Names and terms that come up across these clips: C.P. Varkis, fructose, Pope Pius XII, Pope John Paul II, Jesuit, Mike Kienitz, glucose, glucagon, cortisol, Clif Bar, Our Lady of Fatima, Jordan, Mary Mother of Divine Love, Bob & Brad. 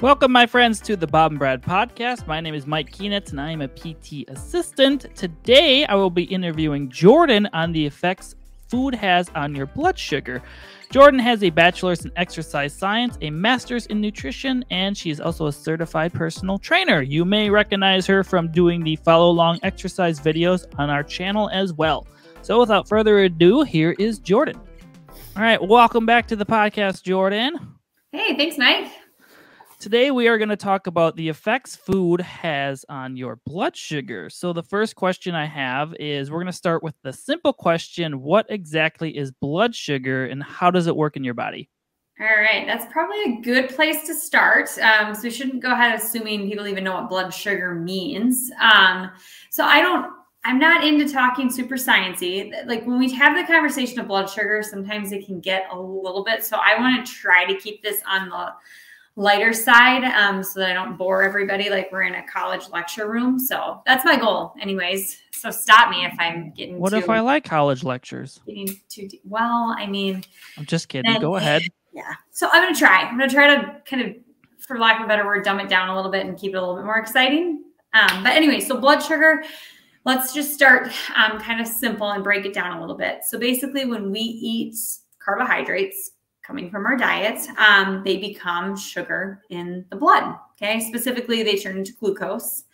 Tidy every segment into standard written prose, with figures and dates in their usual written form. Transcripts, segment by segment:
Welcome, my friends, to the Bob and Brad podcast. My name is Mike Kienitz, and I am a PT assistant. Today, I will be interviewing Jordan on the effects food has on your blood sugar. Jordan has a bachelor's in exercise science, a master's in nutrition, and she is also a certified personal trainer. You may recognize her from doing the follow-along exercise videos on our channel as well. So without further ado, here is Jordan. All right, welcome back to the podcast, Jordan. Hey, thanks, Mike. Today, we are going to talk about the effects food has on your blood sugar. So the first question I have is we're going to start with the simple question, what exactly is blood sugar and how does it work in your body? All right. That's probably a good place to start. So we shouldn't go ahead assuming people even know what blood sugar means. I'm not into talking super sciencey. Like when we have the conversation of blood sugar, sometimes it can get a little bit. So I want to try to keep this on the lighter side so that I don't bore everybody like we're in a college lecture room. So that's my goal anyways. So stop me if I'm getting what too... What if I like college lectures? Getting too deep. Well, I mean... I'm just kidding. Then, go ahead. Yeah. So I'm going to try. I'm going to try to kind of, for lack of a better word, dumb it down a little bit and keep it a little bit more exciting. But anyway, so blood sugar, let's just start kind of simple and break it down a little bit. So basically when we eat carbohydrates, coming from our diets, they become sugar in the blood, okay? Specifically, they turn into glucose.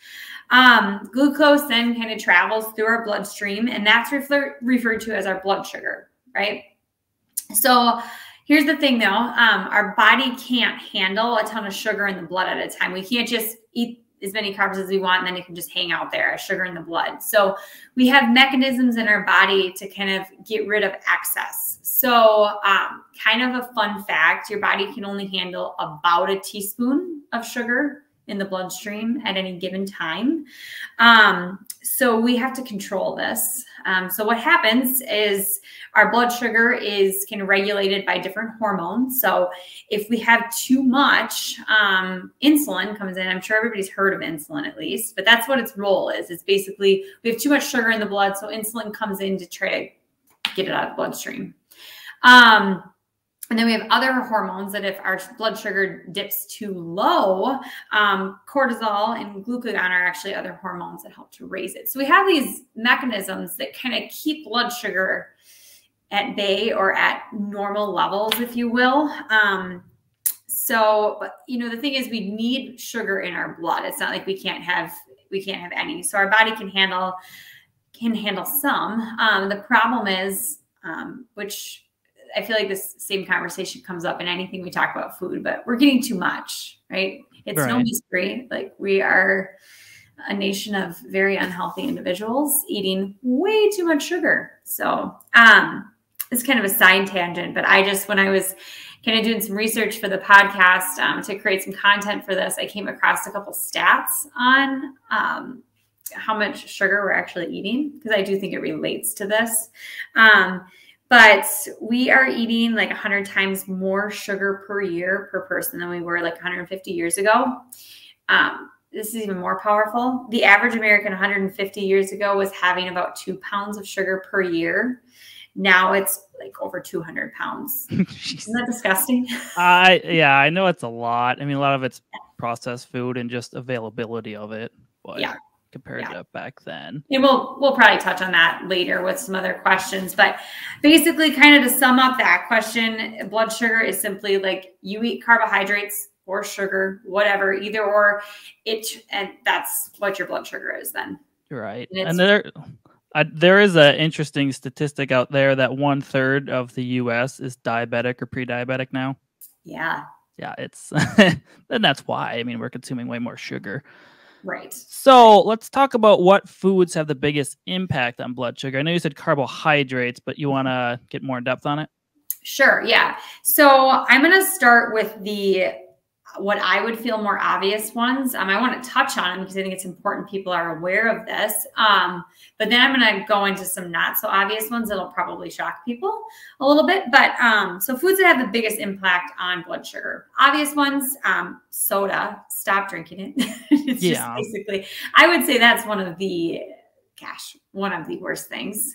Glucose then kind of travels through our bloodstream, and that's referred to as our blood sugar, right? So here's the thing, though. Our body can't handle a ton of sugar in the blood at a time. We can't just eat as many carbs as we want, and then it can just hang out there as sugar in the blood. So we have mechanisms in our body to kind of get rid of excess. So kind of a fun fact, your body can only handle about a teaspoon of sugar in the bloodstream at any given time. So we have to control this. So what happens is our blood sugar is kind of regulated by different hormones. So if we have too much, insulin comes in. I'm sure everybody's heard of insulin at least, but that's what its role is. It's basically we have too much sugar in the blood. So insulin comes in to try to get it out of the bloodstream. And then we have other hormones that if our blood sugar dips too low, cortisol and glucagon are actually other hormones that help to raise it. So we have these mechanisms that kind of keep blood sugar at bay or at normal levels, if you will. So, you know, the thing is we need sugar in our blood. It's not like we can't have any. So our body can handle some. The problem is, which I feel like this same conversation comes up in anything we talk about food, but we're getting too much, right? It's right. No mystery. Like we are a nation of very unhealthy individuals eating way too much sugar. So it's kind of a side tangent, but I just, when I was kind of doing some research for the podcast to create some content for this, I came across a couple stats on how much sugar we're actually eating, because I do think it relates to this. But we are eating like 100 times more sugar per year per person than we were like 150 years ago. This is even more powerful. The average American 150 years ago was having about 2 pounds of sugar per year. Now it's like over 200 pounds. Isn't that disgusting? Yeah, I know it's a lot. I mean, a lot of it's processed food and just availability of it. But yeah. Compared to back then. And we'll probably touch on that later with some other questions. But basically, kind of to sum up that question, blood sugar is simply like you eat carbohydrates or sugar, whatever, either or it, and that's what your blood sugar is then. Right. And there is an interesting statistic out there that 1/3 of the U.S. is diabetic or pre-diabetic now. Yeah. Yeah, it's, and that's why, I mean, we're consuming way more sugar. Right. So let's talk about what foods have the biggest impact on blood sugar. I know you said carbohydrates, but you want to get more in depth on it? Sure. Yeah. So I'm going to start with what I would feel more obvious ones. I want to touch on them because I think it's important people are aware of this. But then I'm going to go into some not so obvious ones that'll probably shock people a little bit. But so foods that have the biggest impact on blood sugar. Obvious ones, soda. Stop drinking it. It's just basically, I would say that's one of the worst things.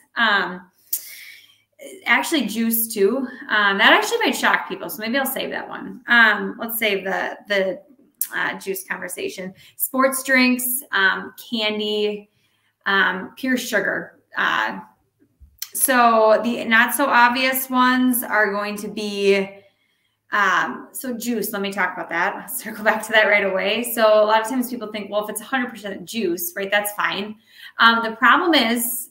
Actually juice too. That actually might shock people. So maybe I'll save that one. Let's save the juice conversation, sports drinks, candy, pure sugar. So the not so obvious ones are going to be, so juice, let me talk about that. I'll circle back to that right away. So a lot of times people think, well, if it's 100% juice, right, that's fine. The problem is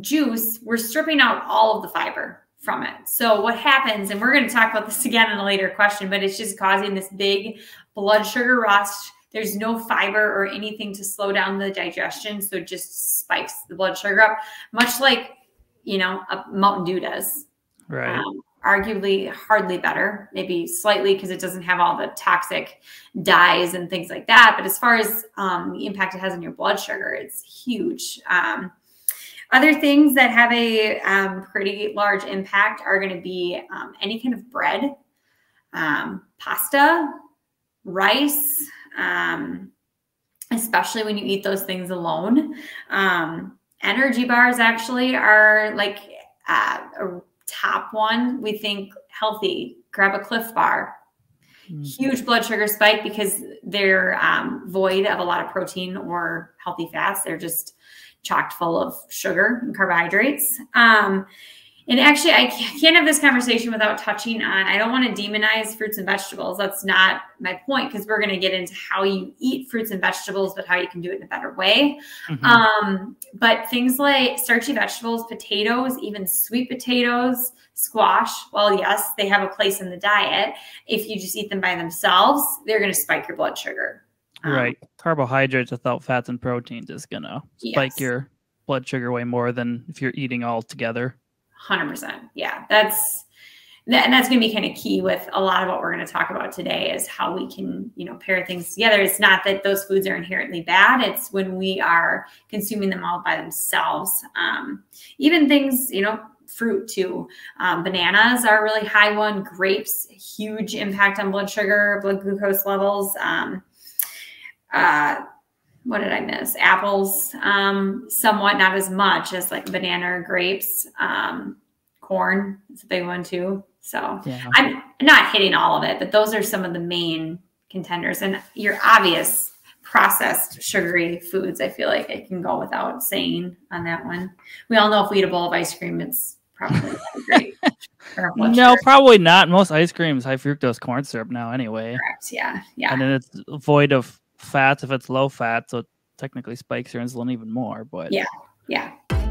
juice, we're stripping out all of the fiber from it. So what happens, and we're going to talk about this again in a later question, but it's just causing this big blood sugar rush. There's no fiber or anything to slow down the digestion. So it just spikes the blood sugar up, much like, you know, a Mountain Dew does. Right. Arguably hardly better, maybe slightly, because it doesn't have all the toxic dyes and things like that. But as far as the impact it has on your blood sugar, it's huge. Other things that have a pretty large impact are going to be any kind of bread, pasta, rice, especially when you eat those things alone. Energy bars actually are like a top one. We think healthy, grab a Clif Bar. Huge blood sugar spike because they're void of a lot of protein or healthy fats. They're just chocked full of sugar and carbohydrates. And actually, I can't have this conversation without touching on, I don't want to demonize fruits and vegetables. That's not my point, because we're going to get into how you eat fruits and vegetables, but how you can do it in a better way. Mm-hmm. But things like starchy vegetables, potatoes, even sweet potatoes, squash, well, yes, they have a place in the diet. If you just eat them by themselves, they're going to spike your blood sugar. Right. Carbohydrates without fats and proteins is going to spike your blood sugar way more than if you're eating all together. 100%. Yeah. That's going to be kind of key with a lot of what we're going to talk about today, is how we can, you know, pair things together. It's not that those foods are inherently bad. It's when we are consuming them all by themselves. Even things, you know, fruit too. Bananas are a really high one. Grapes, huge impact on blood sugar, blood glucose levels. What did I miss? Apples, somewhat, not as much as like banana or grapes. Corn is a big one too. So yeah. I'm not hitting all of it, but those are some of the main contenders. And your obvious processed sugary foods, I feel like I can go without saying on that one. We all know if we eat a bowl of ice cream, it's probably not great. No, probably not. Most ice cream is high fructose corn syrup now anyway. Correct. Yeah. Yeah. And then it's void of fats if it's low fat, so it technically spikes your insulin even more. But yeah, yeah.